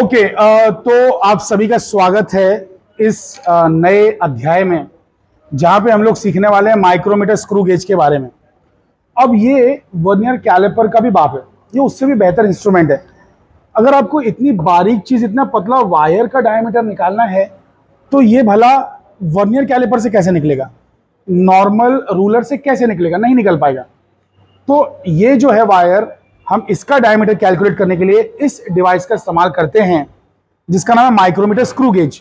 Okay, तो आप सभी का स्वागत है इस नए अध्याय में, जहाँ पे हम लोग सीखने वाले हैं माइक्रोमीटर स्क्रू गेज के बारे में। अब ये वर्नियर कैलेपर का भी बाप है, ये उससे भी बेहतर इंस्ट्रूमेंट है। अगर आपको इतनी बारीक चीज़, इतना पतला वायर का डायमीटर निकालना है तो ये भला वर्नियर कैलेपर से कैसे निकलेगा, नॉर्मल रूलर से कैसे निकलेगा? नहीं निकल पाएगा। तो ये जो है वायर, हम इसका डायमीटर कैलकुलेट करने के लिए इस डिवाइस का इस्तेमाल करते हैं, जिसका नाम है माइक्रोमीटर स्क्रू गेज।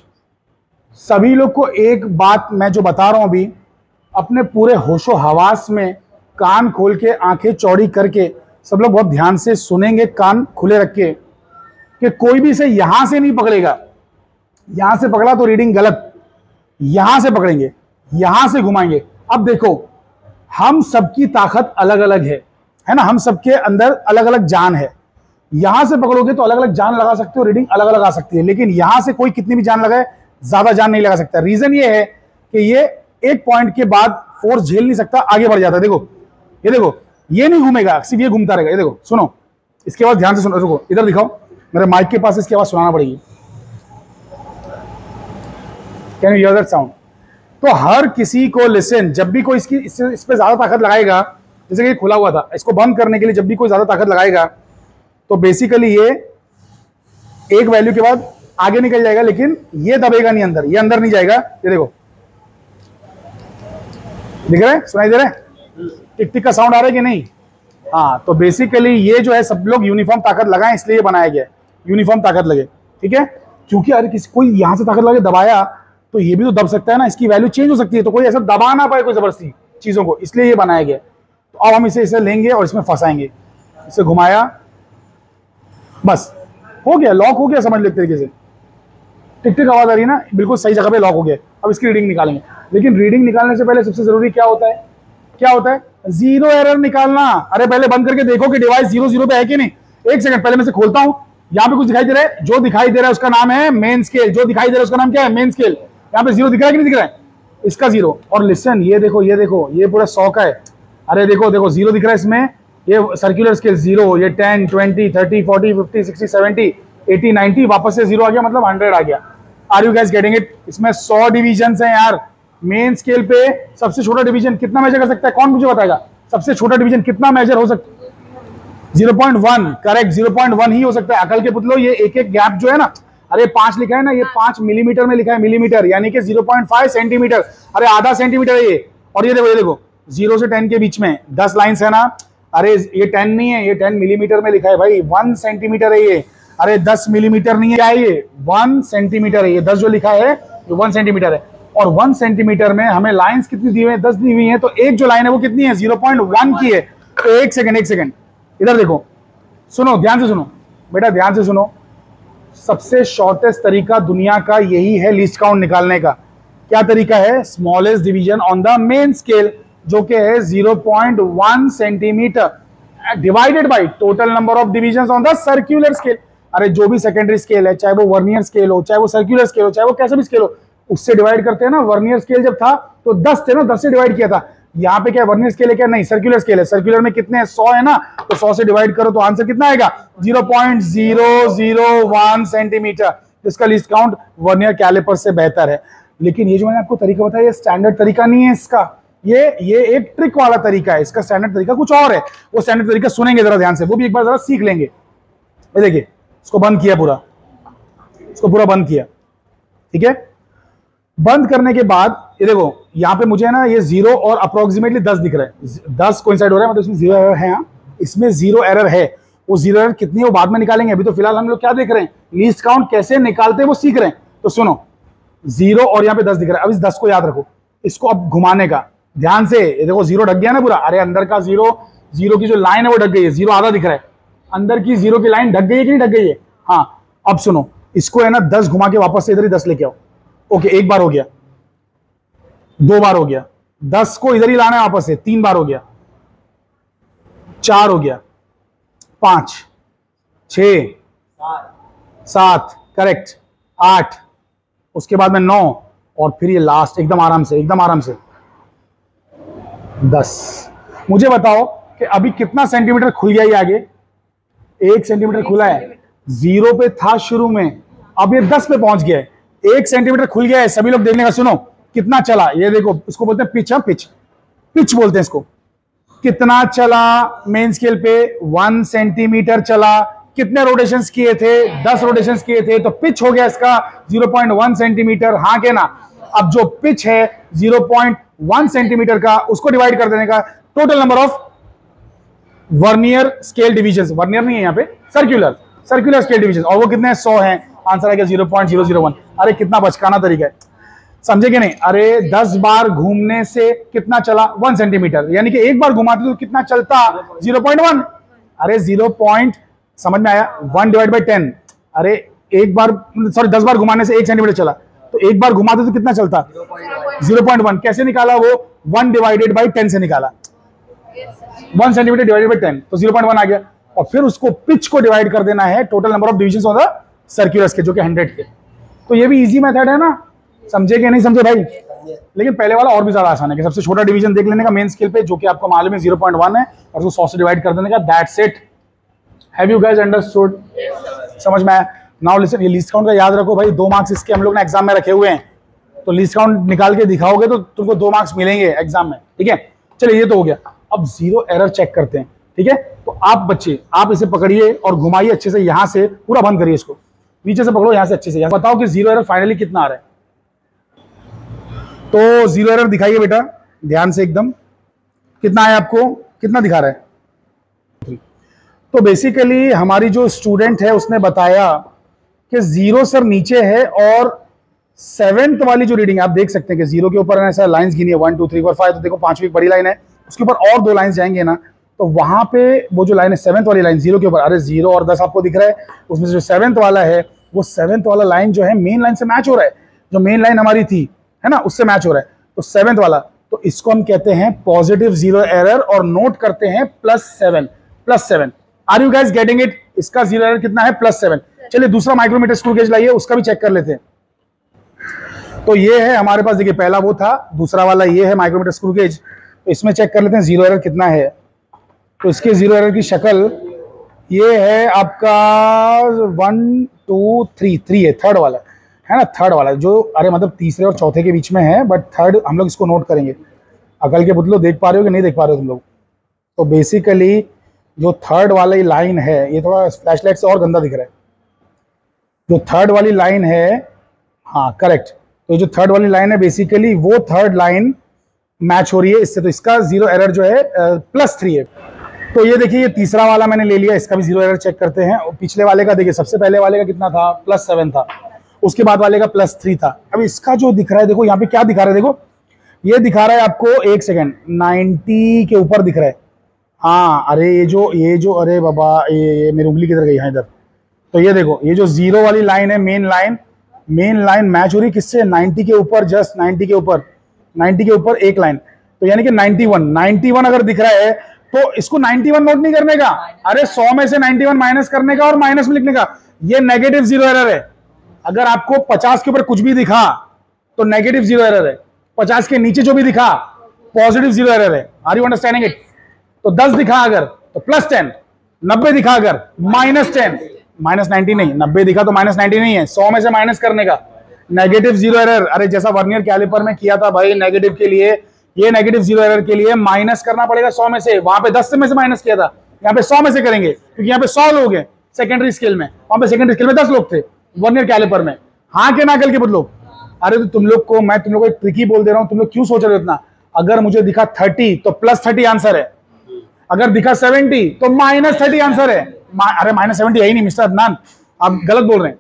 सभी लोग को एक बात मैं जो बता रहा हूँ अभी, अपने पूरे होशो हवास में कान खोल के, आंखें चौड़ी करके सब लोग बहुत ध्यान से सुनेंगे, कान खुले रख के, कि कोई भी इसे यहाँ से नहीं पकड़ेगा। यहाँ से पकड़ा तो रीडिंग गलत, यहाँ से पकड़ेंगे, यहाँ से घुमाएंगे। अब देखो, हम सबकी ताकत अलग अलग है ना, हम सबके अंदर अलग अलग जान है। यहाँ से पकड़ोगे तो अलग अलग जान लगा सकते हो, रीडिंग अलग अलग आ सकती है, लेकिन यहाँ से कोई कितनी भी जान लगाए ज्यादा जान नहीं लगा सकता। रीजन ये है कि ये एक पॉइंट के बाद फोर्स झेल नहीं सकता, आगे बढ़ जाता है। देखो ये, देखो ये नहीं घूमेगा, सिर्फ ये घूमता रहेगा। ये देखो, सुनो, इसके बाद ध्यान से सुनो। देखो इधर दिखाओ, मेरे माइक के पास इसकी आवाज सुनाना पड़ेगी। Can you hear that sound? तो हर किसी को लिसन, जब भी कोई इसकी इस पर ज्यादा ताकत लगाएगा, जैसे कि ये खुला हुआ था, इसको बंद करने के लिए जब भी कोई ज्यादा ताकत लगाएगा तो बेसिकली ये एक वैल्यू के बाद आगे निकल जाएगा, लेकिन ये दबेगा नहीं अंदर, ये अंदर नहीं जाएगा। ये देखो, दिख रहा है, सुनाई दे रहा है, टिक टिक का साउंड आ रहा है कि नहीं? हाँ, तो बेसिकली ये जो है, सब लोग यूनिफॉर्म ताकत लगाएं, इसलिए बनाया गया है, यूनिफॉर्म ताकत लगे, ठीक है? क्योंकि अगर किसी कोई यहाँ से ताकत लगे, दबाया तो ये भी तो दब सकता है ना, इसकी वैल्यू चेंज हो सकती है, तो कोई ऐसा दबा ना पाए कोई जबरदस्ती चीज़ों को, इसलिए ये बनाया गया। तो अब हम इसे लेंगे और इसमें फंसाएंगे, इसे घुमाया, बस हो गया, लॉक हो गया, समझ लेते तरीके से। टिक टिक आवाज आ रही है ना, बिल्कुल सही जगह पे लॉक हो गया। अब इसकी रीडिंग निकालेंगे, लेकिन रीडिंग निकालने से पहले सबसे जरूरी क्या होता है, जीरो एरर निकालना। अरे पहले बंद करके देखो कि डिवाइस जीरो जीरो पे है कि नहीं। एक सेकंड, पहले मैं इसे खोलता हूं। यहाँ पे कुछ दिखाई दे रहा है, जो दिखाई दे रहा है उसका नाम है मेन स्केल। जो दिखाई दे रहा है उसका नाम क्या है? Main scale. यहाँ पे जीरो दिख रहा है कि नहीं दिख रहा है? इसका जीरो। और लिसन, ये देखो, ये देखो, ये पूरा 100 का है। अरे देखो देखो, जीरो दिख रहा है इसमें, ये सर्कुलर स्केल जीरो, ये 10, 20, 30, 40, 50, 60, 70, 80, 90, वापस से जीरो आ गया, मतलब 100 आ गया। Are you guys getting it? इसमें 100 डिविजन है यार। मेन स्केल पे सबसे छोटा डिवीजन कितना मेजर कर सकता है? कौन मुझे बताएगा? सबसे छोटा डिवीजन कितना मेजर हो सकता है? 0.1। करेक्ट, 0.1 ही हो सकता है। अकल के पुतलो, ये एक एक गैप जो है ना, अरे 5 लिखा है ना, ये 5 मिलीमीटर में लिखा है, मिलीमीटर यानी कि 0.5 सेंटीमीटर। अरे आधा सेंटीमीटर है ये। और ये देखो, ये देखो, 0 से 10 के बीच में 10 लाइन्स है ना। अरे ये 10 नहीं है, ये 10 मिलीमीटर में लिखा है भाई, 1 सेंटीमीटर है ये। अरे 10 मिलीमीटर नहीं है ये, 1 सेंटीमीटर है ये। 10 जो लिखा है ये 1 सेंटीमीटर है, और 1 सेंटीमीटर में हमें लाइंस कितनी दी हुई है? 10 दी हुई है। तो एक जो लाइन है वो कितनी है? 0.1 की है। तो एक सेकंड, इधर देखो, सुनो, ध्यान से सुनो बेटा, ध्यान से सुनो। सबसे शॉर्टेस्ट तरीका दुनिया का यही है लीस्ट काउंट निकालने का। क्या तरीका है? Smallest division on the main scale, जो कि है 0.1 centimetre, divided by total number of division on the circular scale. अरे जो भी सेकेंडरी स्केल है, चाहे वो वर्नियर स्केल हो, चाहे वो सर्क्यूलर स्केल हो, चाहे वो कैसा भी स्केल हो, उससे डिवाइड करते हैं ना। वर्नियर स्केल जब था तो 10 थे ना, 10 से डिवाइड किया था। यहाँ पे क्या वर्नियर स्केल है? क्या नहीं, सर्कुलर स्केल है। सर्कुलर में कितने हैं? 100 है ना, तो 100 से डिवाइड करो तो आंसर कितना आएगा? 0.001 सेंटीमीटर, जिसका लीस्ट काउंट वर्नियर कैलिपर से बेहतर है। लेकिन ये जो मैंने आपको तरीका बताया, ये स्टैंडर्ड तरीका नहीं है इसका, ये एक ट्रिक वाला तरीका है। इसका स्टैंडर्ड तरीका कुछ और है, वो स्टैंडर्ड तरीका सुनेंगे जरा ध्यान से, वो भी एक बार जरा सीख लेंगे। देखिए, इसको बंद किया पूरा, इसको पूरा बंद किया, ठीक है? बंद करने के बाद ये देखो, यहाँ पे मुझे ना ये जीरो और अप्रोक्सीमेटली 10 दिख रहा है, 10 कोइंसाइड हो रहा है, मतलब इसमें जीरो एरर है। इसमें जीरो एरर है, वो जीरो एरर कितनी है वो बाद में निकालेंगे। अभी तो फिलहाल हम लोग क्या देख रहे हैं? लीस्ट काउंट कैसे निकालते हैं वो सीख रहे हैं। तो सुनो, जीरो और यहाँ पे 10 दिख रहा है। अब इस 10 को याद रखो, इसको अब घुमाने का, ध्यान से। ये देखो, जीरो ढक गया ना पूरा। अरे अंदर का जीरो, जीरो की जो लाइन है वो ढक गई है, जीरो आधा दिख रहा है, अंदर की जीरो की लाइन ढक गई है कि नहीं ढक गई है? हाँ। अब सुनो, इसको है ना 10 घुमा के वापस से इधर ही 10 लेके आओ। ओके, एक बार हो गया, दो बार हो गया, 10 को इधर ही लाना है वापस से, 3 बार हो गया, 4 हो गया, 5, 6, 7, करेक्ट, 8, उसके बाद में 9, और फिर ये लास्ट, एकदम आराम से, एकदम आराम से 10। मुझे बताओ कि अभी कितना सेंटीमीटर खुल गया ये आगे? 1 सेंटीमीटर खुला है। जीरो पे था शुरू में, अब ये 10 पे पहुंच गया है, 1 सेंटीमीटर खुल गया है। सभी लोग देखने का सुनो कितना चला, ये देखो इसको बोलते हैं पिच, पिच बोलते हैं इसको। कितना चला मेन स्केल पे, 1 सेंटीमीटर चला। कितने रोटेशंस किए थे, 10 रोटेशंस किए थे, तो पिच हो गया इसका 0.1 सेंटीमीटर। हाँ के ना, अब जो पिच है 0.1 सेंटीमीटर का, उसको डिवाइड कर देने का total number of vernier scale divisions, vernier नहीं है यहाँ पे, सर्कुलर सर्कुलर स्केल डिविजन, और वो कितने है? 100 है। आंसर आ गया 0.001। अरे कितना बचकाना तरीका है, समझे कि नहीं। अरे 10 बार घूमने से कितना चला, 1 सेंटीमीटर, यानी कि एक बार घुमाते तो कितना चलता, 0.1। अरे 0. समझ में आया, 1 डिवाइड बाई 10। अरे 10 बार घुमाने से 1 सेंटीमीटर चला, तो एक बार घुमाते तो कितना चलता, 0.1। कैसे निकाला वो, 1 डिवाइडेड बाई 10 से निकाला, 1 सेंटीमीटर डिवाइडेड बाई 10 तो 0.1 आ गया। और फिर उसको पिच को डिवाइड कर देना है total number of division of the circulars के, जो कि 100 के। तो ये भी इजी मेथड है ना, समझे कि नहीं समझे भाई। लेकिन पहले वाला और भी ज्यादा आसान है कि सबसे छोटा डिवीजन देख लेने का मेन स्केल पे, जो कि आपको मालूम है 0.1 है, और उसको 100 से डिवाइड कर देने का। That's it. Have you guys understood? समझ में आया? नाउ लिसन, ये लीस्ट काउंट का याद रखो भाई, 2 मार्क्स इसके हम लोग ने एग्जाम में रखे हुए हैं, तो लीस्ट काउंट निकाल के दिखाओगे तो तुमको 2 मार्क्स मिलेंगे एग्जाम में, ठीक है। चलिए ये तो हो गया, अब जीरो एरर चेक करते हैं, ठीक है। तो आप बच्चे, आप इसे पकड़िए और घुमाइए अच्छे से, यहाँ से पूरा बंद करिए इसको, नीचे से पकड़ो, यहाँ से अच्छे से, यहाँ बताओ कि जीरो एरर फाइनली कितना आ रहा है। तो जीरो एरर दिखाइए बेटा ध्यान से, एकदम कितना है, आपको कितना दिखा रहा है। तो बेसिकली हमारी जो स्टूडेंट है उसने बताया कि जीरो सर नीचे है, और 7th वाली जो रीडिंग आप देख सकते हैं कि जीरो के ऊपर ऐसा लाइंस गिनी है 1 2 3 4 5, तो देखो 5वीं बड़ी लाइन है, उसके ऊपर और 2 लाइंस जाएंगे ना, तो वहां पे वो जो लाइन है 7th वाली लाइन जीरो के ऊपर, अरे 0 और 10 आपको दिख रहा है, उसमें जो 7th वाला है वो 7th वाला लाइन जो है मेन लाइन से मैच हो रहा है, जो मेन लाइन हमारी थी है ना, उससे मैच हो रहा है, तो 7th वाला, तो इसको हम कहते हैं पॉजिटिव जीरो एरर, और नोट करते हैं +7। Are you guys getting it? इसका जीरो एरर कितना है, +7। चलिए दूसरा माइक्रोमीटर स्क्रू गेज लाइए, उसका भी चेक कर लेते हैं। तो ये है हमारे पास, देखिए पहला वो था, दूसरा वाला ये है माइक्रोमीटर स्क्रू गेज, तो इसमें चेक कर लेते हैं जीरो एरर कितना है। तो इसके जीरो एरर की शक्ल ये है आपका 1 2 3 है, थर्ड वाला है ना, थर्ड वाला जो, अरे मतलब तीसरे और चौथे के बीच में है, बट थर्ड हम लोग इसको नोट करेंगे। अकल के पुतलों, देख पा रहे हो कि नहीं देख पा रहे हो तुम लोग। तो बेसिकली जो थर्ड वाली लाइन है, ये थोड़ा फ्लैशलाइट से और गंदा दिख रहा है, जो थर्ड वाली लाइन है, हाँ करेक्ट, तो जो थर्ड वाली लाइन है बेसिकली वो थर्ड लाइन मैच हो रही है इससे, तो इसका जीरो एरर जो है +3 है। तो ये देखिए, ये तीसरा वाला मैंने ले लिया, इसका भी जीरो एरर चेक करते हैं। पिछले वाले का देखिए, सबसे पहले वाले का कितना था, +7 था, उसके बाद वाले का +3 था। अब इसका जो दिख रहा है, देखो यहाँ पे क्या दिखा रहा है, देखो ये दिखा रहा है आपको, 1 सेकेंड, 90 के ऊपर दिख रहा है। हाँ अरे ये जो अरे बाबा, ये मेरी उंगली किधर गई, हाँ इधर। तो ये देखो, ये जो जीरो वाली लाइन है, मेन लाइन मैच हो रही किससे, 90 के ऊपर, जस्ट 90 के ऊपर एक लाइन, तो यानी कि 91 अगर दिख रहा है, तो इसको 91 नोट नहीं करने का, अरे 100 में से 91 माइनस करने का और माइनस में लिखने का, ये नेगेटिव जीरो एरर है। अगर आपको 50 के ऊपर कुछ भी दिखा तो नेगेटिव जीरो एरर है, 50 के नीचे जो भी दिखा पॉजिटिव जीरो एरर है। Are you understanding it? तो 10 दिखा अगर तो +10, 90 दिखा अगर -10, -90 नहीं, 90 दिखा तो -90 नहीं है, 100 में से माइनस करने का, नेगेटिव जीरो एरर। अरे जैसा वर्नियर कैलेपर में किया था भाई नेगेटिव के लिए, ये नेगेटिव जीरो एरर के लिए माइनस करना पड़ेगा 100 में से, वहां पे 10 में से माइनस किया था, यहाँ पे 100 में से करेंगे, क्योंकि यहाँ पे 100 लोग हैं सेकेंडरी स्केल में, वहां पे सेकेंडरी स्केल में 10 लोग थे वर्नियर कैलेपर में। हाँ के ना, कल के बदलो। अरे तो तुम लोग को एक ट्रिकी बोल दे रहा हूँ, तुम लोग क्यों सोच रहे हो इतना। अगर मुझे दिखा 30 तो +30 आंसर है, अगर दिखा 70 तो -30 आंसर है। अरे -70 यही नहीं मिस्टर अदनान, आप गलत बोल रहे हैं।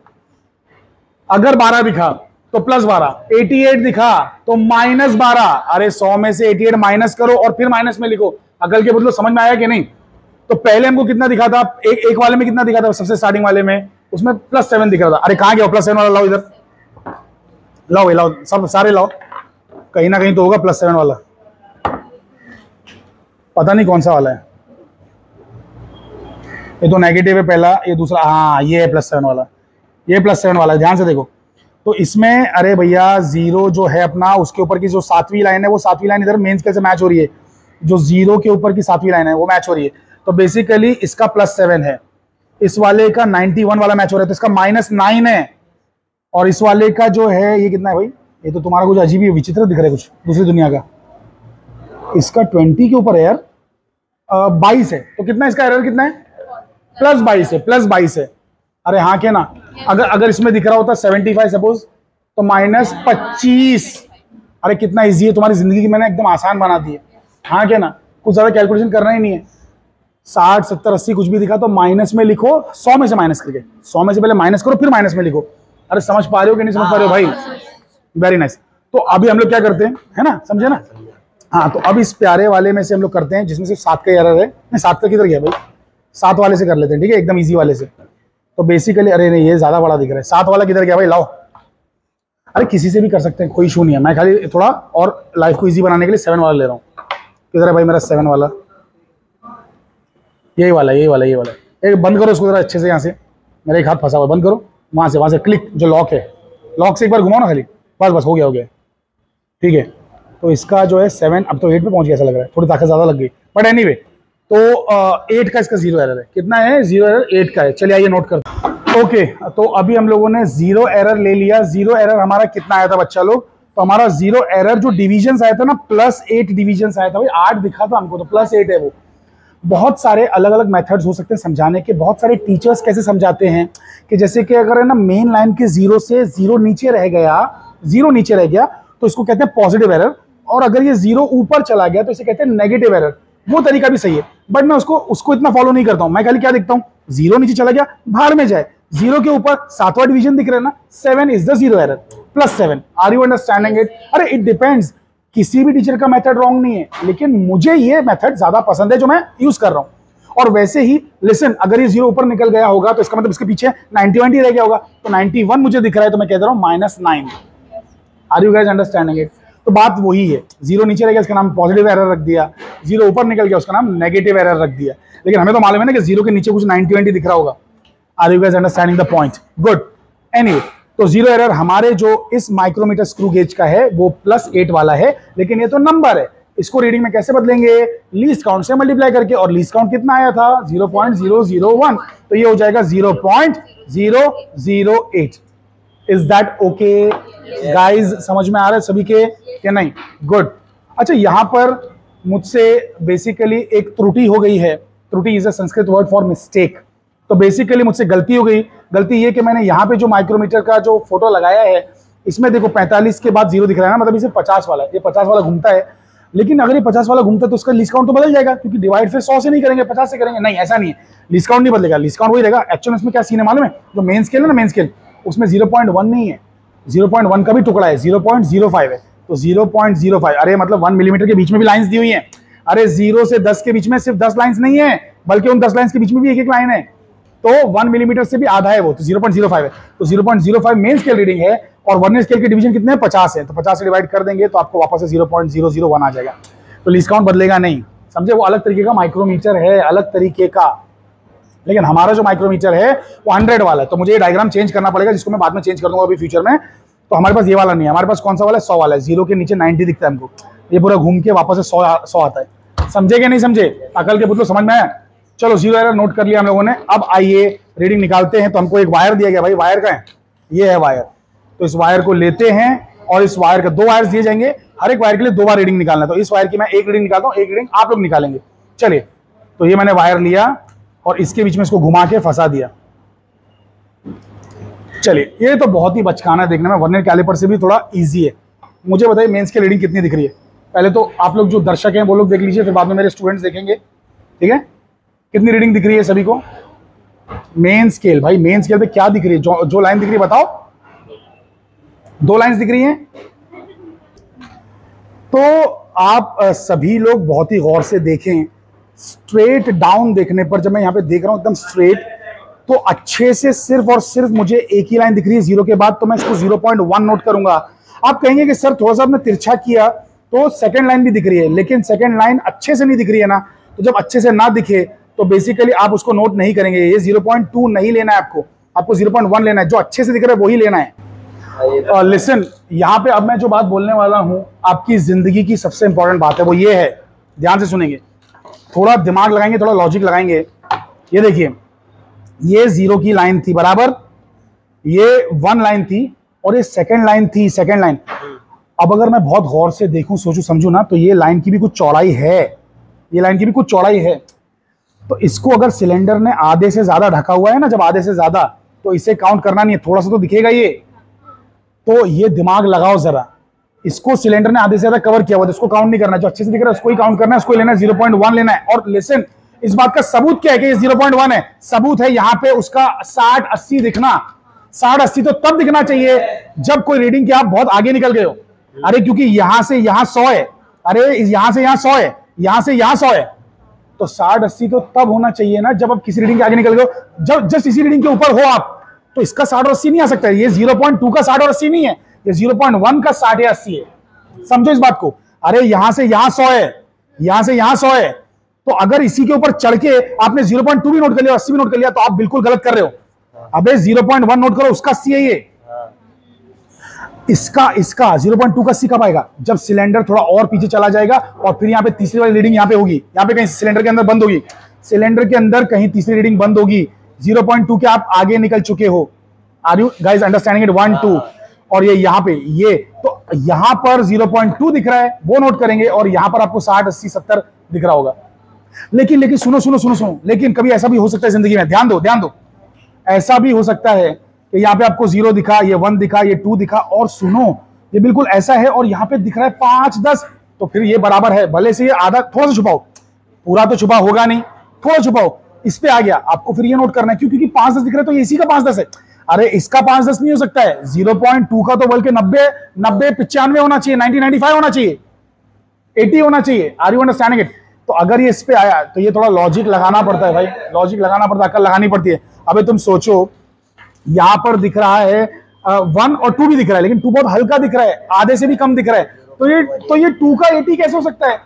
अगर 12 दिखा तो +12, 88 दिखा तो -12, अरे 100 में से 88 माइनस करो और फिर माइनस में लिखो। अकल के बदलो, समझ में आया कि नहीं। तो पहले हमको कितना दिखा था, एक वाले में कितना दिखा था, सबसे स्टार्टिंग वाले में, उसमें +7 दिख रहा था। अरे कहाँ गया +7 वाला, लाओ इधर, लाओ सब सारे लाओ, कहीं ना कहीं तो होगा +7 वाला, पता नहीं कौन सा वाला है। ये तो नेगेटिव है पहला, ये दूसरा, हाँ ये है +7 वाला, ये +7 वाला, ध्यान से देखो। तो इसमें अरे भैया जीरो जो है अपना, उसके ऊपर की जो 7वीं लाइन है, वो 7वीं लाइन इधर मेन स्केल से मैच हो रही है, जो जीरो के ऊपर की 7वीं लाइन है वो मैच हो रही है, तो बेसिकली इसका +7 है। इस वाले का 91 वाला मैच हो रहा है तो इसका -9 है, और इस वाले का जो है ये कितना है भाई, ये तो तुम्हारा कुछ अजीब ही विचित्र दिख रहा है, कुछ दूसरी दुनिया का। इसका 20 के ऊपर है यार, 22 है, तो कितना इसका एरर कितना है, +22 है। अरे हाँ क्या ना, अगर इसमें दिख रहा होता 75 सपोज तो -25। अरे कितना ईजी है, तुम्हारी जिंदगी की मैंने एकदम आसान बना दी है। हाँ क्या ना, कुछ ज्यादा कैलकुलेशन करना ही नहीं है। 60, 70, 80 कुछ भी दिखा तो माइनस में लिखो, 100 में से माइनस करके, 100 में से पहले माइनस करो फिर माइनस में लिखो। अरे समझ पा रहे हो कि नहीं समझ पा रहे हो भाई? Very nice. तो अभी हम लोग क्या करते हैं, है ना, समझे ना? हाँ, तो अब इस प्यारे वाले में से हम लोग करते हैं जिसमें से 7 का एरर है। नहीं, 7 का किधर गया भाई, 7 वाले से कर लेते हैं, ठीक है, एकदम ईजी वाले से। तो बेसिकली, अरे नहीं ये ज्यादा बड़ा दिख रहा है, 7 वाला किधर गया भाई, लाओ। अरे किसी से भी कर सकते हैं, कोई इशू नहीं है। मैं खाली थोड़ा और लाइफ को ईजी बनाने के लिए 7 वाला ले रहा हूँ। किधर है भाई मेरा 7 वाला? यही वाला। एक बंद करो उसको जरा अच्छे से, यहाँ से मेरा एक हाथ फंसा हुआ, बंद करो। वहाँ से क्लिक, जो लॉक है, लॉक से एक बार घुमाओ ना खाली, बस हो गया, ठीक है। तो इसका जो है 7, अब तो 8 पे पहुँच गया ऐसा लग रहा है, थोड़ी ताकत ज़्यादा लग गई, बट एनी वे। तो 8 का इसका जीरो एरर है। कितना है? जीरो एरर 8 का है। चलिए आइए नोट करते। ओके, तो अभी हम लोगों ने जीरो एरर ले लिया। जीरो एरर हमारा कितना आया था बच्चा लोग? तो हमारा जीरो एरर जो डिवीजन आया था ना, +8 डिवीजन आया था भाई, 8 दिखा था हमको, तो +8 है वो। बहुत सारे अलग अलग मेथड्स हो सकते हैं समझाने के। बहुत सारे टीचर्स कैसे समझाते हैं कि जैसे कि अगर है ना मेन लाइन के जीरो से जीरो नीचे रह गया तो इसको कहते हैं पॉजिटिव एरर, और अगर ये जीरो ऊपर चला गया तो इसे कहते हैं नेगेटिव एरर। वो तरीका भी सही है, बट मैं उसको इतना फॉलो नहीं करता हूँ। मैं खाली क्या देखता हूँ, जीरो नीचे चला गया, बाहर में जाए, जीरो के ऊपर 7वां डिवीजन दिख रहा है ना, 7 is the zero error, +7। Are you understanding it? अरे इट डिपेंड्स, किसी भी टीचर का मेथड रॉन्ग नहीं है, लेकिन मुझे ये मेथड ज्यादा पसंद है जो मैं यूज कर रहा हूँ। और वैसे ही लिसन, अगर ये जीरो ऊपर निकल गया होगा तो इसका मतलब इसके पीछे 91 रह गया होगा, तो 91 मुझे दिख रहा है, तो मैं कह रहा हूँ -9। Are you guys understanding it? तो बात वही है, जीरो नीचे रह गया इसका नाम पॉजिटिव एरर रख दिया, जीरो ऊपर निकल गया उसका नाम नेगेटिव एरर रख दिया, लेकिन हमें तो मालूम है ना कि जीरो के नीचे कुछ 91 दिख रहा होगा। Are you guys understanding the point? Good. Anyway, तो जीरो एरर हमारे जो इस माइक्रोमीटर स्क्रू गेज का है वो +8 वाला है, लेकिन ये तो नंबर है, इसको रीडिंग में कैसे बदलेंगे, लीस्ट काउंट से मल्टीप्लाई करके। और लीस्ट काउंट कितना आया था, 0.001, तो ये हो जाएगा 0.008। Is that okay guys? समझ में आ रहा है सभी के या नहीं? गुड। अच्छा, यहाँ पर मुझसे बेसिकली एक त्रुटि हो गई है। त्रुटि is a Sanskrit word for mistake. तो बेसिकली मुझसे गलती हो गई। गलती ये कि मैंने यहाँ पे जो माइक्रोमीटर का जो फोटो लगाया है इसमें देखो 45 के बाद जीरो दिख रहा है ना, मतलब इसे 50 वाला है, ये 50 वाला घूमता है। लेकिन अगर ये 50 वाला घूमता है तो उसका लीस्ट काउंट तो बदल जाएगा, क्योंकि डिवाइड फिर 100 से नहीं करेंगे, 50 से करेंगे। नहीं, ऐसा नहीं है, लीस्ट काउंट नहीं बदलेगा, लीस्ट काउंट वही रहेगा। एक्चुअली इसमें क्या सीन है मालूम है, जो मेन स्केल है ना, मेन स्केल उसमें 0.1 नहीं है, 0.1 का भी टुकड़ा है, 0.05 है, तो 0.05, अरे मतलब 1 मिलीमीटर के बीच में भी लाइन्स दी हुई है। अरे 0 से 10 के बीच में सिर्फ 10 लाइन्स नहीं है, बल्कि उन 10 लाइन्स के बीच में भी एक लाइन है, तो 1 मिलीमीटर से भी आधा है वो, तो 0.05 है। तो 0.05 मेन स्केल रीडिंग है, और वर्नियर स्केल के डिवीजन कितने हैं, 50 है, तो 50 से डिवाइड कर देंगे तो आपको वापस से 0.001 आ जाएगा। तो लीस्ट काउंट बदलेगा नहीं, समझे? वो अलग तरीके का माइक्रोमीटर है, अलग तरीके का। लेकिन हमारा जो माइक्रोमीटर है वो 100 वाला है, तो मुझे ये डायग्राम चेंज करना पड़ेगा, जिसको मैं बाद में चेंज कर दूंगा अभी फ्यूचर में। तो हमारे पास ये वाला नहीं है, हमारे पास कौन सा वाला है, 100 वाला है, 0 के नीचे 90 दिखता है हमको, ये पूरा घूम के वापस से 100 आता है। समझे कि नहीं समझे अकल के पुतलों? समझ में आया? चलो, जीरो एरर नोट कर लिया हम लोगों ने। अब आइए रीडिंग निकालते हैं। तो हमको एक वायर दिया गया भाई, वायर का है ये, है वायर, तो इस वायर को लेते हैं, और इस वायर का 2 वायर्स दिए जाएंगे, हर एक वायर के लिए 2 बार रीडिंग निकालना है। तो इस वायर की मैं एक रीडिंग निकालता हूँ, एक रीडिंग आप लोग निकालेंगे। चलिए, तो ये मैंने वायर लिया और इसके बीच में इसको घुमा के फंसा दिया। चलिए, ये तो बहुत ही बचकाना है देखने में, वर्नियर कैलेपर से भी थोड़ा ईजी है। मुझे बताइए मेंस की रीडिंग कितनी दिख रही है? पहले तो आप लोग जो दर्शक हैं वो लोग देख लीजिए, फिर बाद में मेरे स्टूडेंट्स देखेंगे, ठीक है? कितनी रीडिंग दिख रही है सभी को? मेन स्केल भाई, मेन स्केल पे क्या दिख रही है? जो लाइन दिख रही है बताओ, 2 लाइंस दिख रही हैं। तो आप सभी लोग बहुत ही गौर से देखें, स्ट्रेट डाउन देखने पर जब मैं यहाँ पे देख रहा हूँ एकदम स्ट्रेट, तो अच्छे से सिर्फ और सिर्फ मुझे एक ही लाइन दिख रही है 0 के बाद, तो मैं इसको 0.1 नोट करूंगा। आप कहेंगे कि सर थोड़ा सा आपने तिरछा किया, तो 2nd लाइन भी दिख रही है, लेकिन 2nd लाइन अच्छे से नहीं दिख रही है ना। तो जब अच्छे से ना दिखे तो बेसिकली आप उसको नोट नहीं करेंगे। ये 0.2 नहीं लेना है आपको, आपको 0.1 लेना है, जो अच्छे से दिख रहा है वही लेना है। लिसन, यहाँ पे अब मैं जो बात बोलने वाला हूँ आपकी जिंदगी की सबसे इंपॉर्टेंट बात है, वो ये है, ध्यान से सुनेंगे, थोड़ा दिमाग लगाएंगे, थोड़ा लॉजिक लगाएंगे। ये देखिए, ये जीरो की लाइन थी बराबर, ये वन लाइन थी और ये सेकंड लाइन थी, सेकंड लाइन। अब अगर मैं बहुत गौर से देखूं, सोचूं, समझूं ना, तो ये लाइन की भी कुछ चौड़ाई है, ये लाइन की भी कुछ चौड़ाई है। तो इसको अगर सिलेंडर ने आधे से ज्यादा ढका हुआ है ना, जब आधे से ज्यादा, तो इसे काउंट करना नहीं है, थोड़ा सा तो दिखेगा ये। तो ये दिमाग लगाओ जरा, इसको सिलेंडर ने आधे से ज्यादा कवर किया हुआ है, इसको काउंट नहीं करना, जो अच्छे से दिख रहा है उसको ही काउंट करना है, उसको लेना है 0.1 लेना है। और लेसन इस बात का सबूत क्या है कि ये 0.1 है, सबूत है यहाँ पे उसका 60-80 दिखना। 60-80 तो तब दिखना चाहिए जब कोई रीडिंग के आप बहुत आगे निकल गए हो। अरे क्योंकि यहां से यहां 100 है, अरे यहां से यहां 100 है, यहां से यहां 100 है, तो 60-80 तो तब होना चाहिए ना जब आप किसी रीडिंग के आगे निकल गए हो, जब जस्ट इसी रीडिंग के ऊपर हो आप। तो इसका 60 और 80 नहीं आ सकता, ये 0.2 का 60 और 80 नहीं है, ये 0.1 का 60 या 80 है। समझो इस बात को, अरे यहां से यहां 100 है, यहां से यहां 100 है, तो अगर इसी के ऊपर चढ़ के आपने 0.2 भी नोट कर लिया, 80 भी नोट कर लिया, तो आप बिल्कुल गलत कर रहे हो। अबे 0.1 नोट करो, उसका सी है ये, इसका 0.2 का सी कब आएगा? जब सिलेंडर थोड़ा और पीछे चला जाएगा और फिर यहाँ पे तीसरी वाली रीडिंग यहाँ पे होगी, यहाँ पे कहीं सिलेंडर के अंदर बंद होगी, सिलेंडर के अंदर कहीं तीसरी रीडिंग बंद होगी, 0.2 के आप आगे निकल चुके हो। Are you guys understanding it? 1, 2 और ये यहाँ पे, ये तो यहाँ पर 0.2 दिख रहा है, वो नोट करेंगे, और यहाँ पर आपको 60, 80, 70 दिख रहा होगा। लेकिन सुनो, लेकिन कभी ऐसा भी हो सकता है जिंदगी में, ध्यान दो, ऐसा भी हो सकता है कि यहाँ पे आपको 0 दिखा, ये 1 दिखा, ये 2 दिखा, और सुनो ये बिल्कुल ऐसा है, और यहाँ पे दिख रहा है 5, 10, तो फिर ये बराबर है, भले से ये आधा थोड़ा सा छुपाओ, पूरा तो छुपा होगा नहीं, थोड़ा छुपाओ, इस पे आ गया, आपको फिर ये नोट करना है, क्योंकि 5-10 दिख रहा है तो ये इसी का 5-10 है। अरे इसका 5-10 नहीं हो सकता है, 0.2 का तो बल्कि 90, 95 होना चाहिए, 90, 95 होना चाहिए, 80 होना चाहिए। Are you understanding it? तो अगर ये इस पे आया तो ये थोड़ा लॉजिक लगाना पड़ता है भाई, लॉजिक लगाना पड़ता है, अक्ल लगानी पड़ती है। अबे तुम सोचो, यहाँ पर दिख रहा है 1 और 2 भी दिख रहा है, लेकिन 2 बहुत हल्का दिख रहा है, आधे से भी कम दिख रहा है, तो ये 2 का 80 कैसे हो सकता है?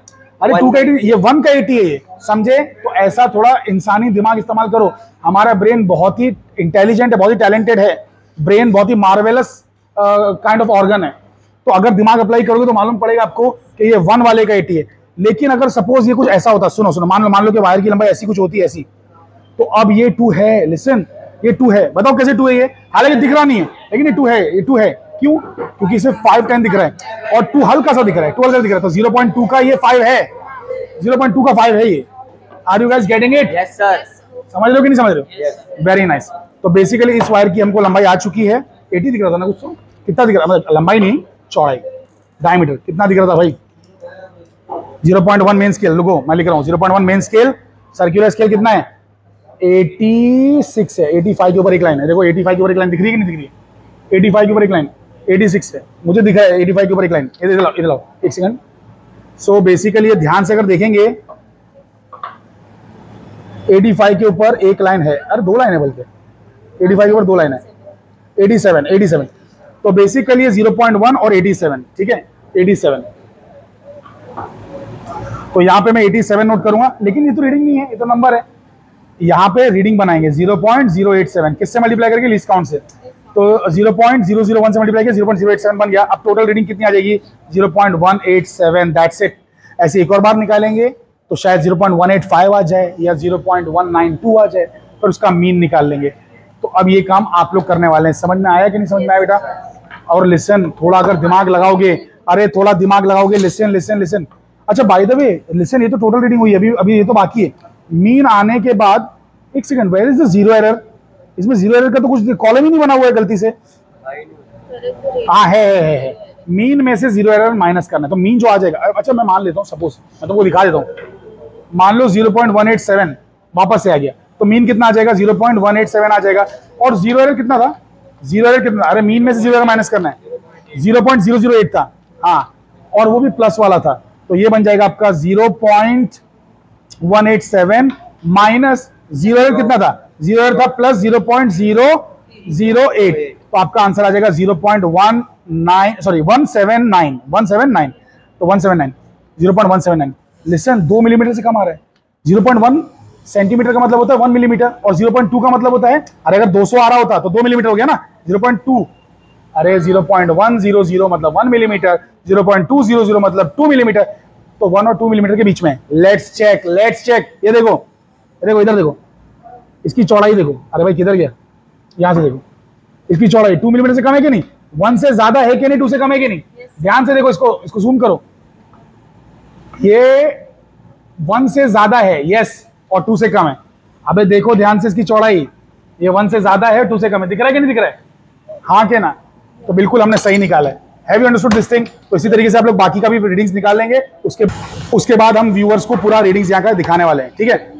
अरे 2 का 80, ये 1 का 80 है ये, समझे? तो ऐसा थोड़ा इंसानी दिमाग इस्तेमाल करो। हमारा ब्रेन बहुत ही इंटेलिजेंट है, बहुत ही टैलेंटेड है, ब्रेन बहुत ही मार्वेलस काइंड ऑफ ऑर्गन है। तो अगर दिमाग अप्लाई करोगे तो मालूम पड़ेगा आपको कि ये 1 वाले का 80 है। लेकिन अगर सपोज ये कुछ ऐसा होता, सुनो, मान लो कि वायर की लंबाई ऐसी कुछ होती है, ऐसी, तो अब ये 2 है, लिसन, ये 2 है, बताओ कैसे 2 है ये, हालांकि दिख रहा नहीं है, लेकिन ये 2 है, ये 2 है, क्यों? क्योंकि इसे 5 10 दिख रहा है और 2 हल्का सा दिख रहा है, 2 हल्का दिख रहा है, तो 0.2 का ये 5 है, 0.2 का 5 है ये। Are you guys getting it? Yes sir. समझ लो कि नहीं समझ रहे हो? Very nice. तो बेसिकली इस वायर की हमको लंबाई आ चुकी है, 80 दिख रहा था ना कुछ, कितना दिख रहा था, लंबाई नहीं, चौड़ाई, डायमीटर कितना दिख रहा था भाई? 0.1 मेन स्केल, लोगों मैं लिख रहा हूँ 0.1 मेन स्केल, सर्कुलर स्केल कितना है? 86 है, 85 के ऊपर एक लाइन है, देखो 85 के ऊपर एक लाइन दिख रही है कि नहीं दिख रही है? 85 के ऊपर एक लाइन, 86 है, मुझे दिखा है 85 के ऊपर एक लाइन, इधर लाओ एक सेकंड। सो बेसिकली ध्यान से अगर देखेंगे, 85 के ऊपर एक लाइन है, अरे 2 लाइन है बल्कि, 85 के ऊपर 2 लाइन है, 87। तो बेसिकली ये 0.1 और 87, ठीक है, 87, तो यहाँ पे मैं 87 नोट करूंगा, लेकिन ये तो रीडिंग नहीं है, ये तो नंबर है, यहाँ पे रीडिंग बनाएंगे 0.087, किससे मल्टीप्लाई करके? लीस्ट काउंट से, तो 0.001 से मल्टीप्लाई किया, 0.087 बन गया। अब टोटल रीडिंग कितनी आ जाएगी? 0.187, दैट्स इट। ऐसे एक और बार निकालेंगे तो शायद 0.185 आ जाए या 0.192 आ जाए, पर उसका मीन निकाल लेंगे। तो अब ये काम आप लोग करने वाले हैं, समझ में आया कि नहीं समझ में आया बेटा? और लिसन, थोड़ा अगर दिमाग लगाओगे, अरे थोड़ा दिमाग लगाओगे, लिसन। अच्छा बाय द वे लिसन, ये तो टोटल रीडिंग हुई, अभी ये तो बाकी है, मीन आने के बाद, एक second, where is the zero error? इसमें जीरो एरर का तो कुछ कॉलम ही नहीं बना हुआ है गलती से। हाँ है, मीन में से जीरो एरर माइनस करना है, तो मीन जो आ जाएगा, अच्छा मैं मान लेता हूँ, सपोज मैं तुमको दिखा देता हूँ, मान लो 0.187 वापस से आ गया, तो मीन कितना आ जाएगा? 0.187 आ जाएगा। और जीरो एरर कितना था? अरे मीन में से जीरो एरर माइनस करना है, 0.008 था, हाँ, और वो भी प्लस वाला था, तो ये बन जाएगा आपका 0.187 माइनस जीरो एरर कितना था? जीरो एरर था प्लस 0.008, तो आपका आंसर आ जाएगा 179, तो 179, 0.179। लिसन, 2 मिलीमीटर से कम आ रहा है, 0.1 सेंटीमीटर का मतलब होता है 1 मिलीमीटर, और 0.2 का मतलब होता है, अरे अगर 200 आ रहा होता तो 2 मिलीमीटर हो गया ना, 0.2, अरे 0.100 मतलब 1 मिलीमीटर, 0.200 मतलब 2 मिलीमीटर, तो 1 और 2 मिलीमीटर के बीच में। लेट्स चेक, ये देखो, इधर देखो, इसकी चौड़ाई देखो, अरे भाई किधर गया, यहाँ से देखो इसकी चौड़ाई 2 मिलीमीटर से कम है कि नहीं, 1 से ज्यादा है कि नहीं, 2 से कम है कि नहीं। ध्यान से देखो इसको, इसको जूम करो, ये 1 से ज्यादा है यस और 2 से कम है। अबे देखो ध्यान से इसकी चौड़ाई, ये 1 से ज्यादा है 2 से कम है, दिख रहा है कि नहीं दिख रहा है, हाँ के ना, तो बिल्कुल हमने सही निकाला है। Have you understood this thing? तो इसी तरीके से आप लोग बाकी का भी रीडिंग्स निकाल लेंगे, उसके बाद हम व्यूअर्स को पूरा रीडिंग्स यहाँ का दिखाने वाले हैं, ठीक है।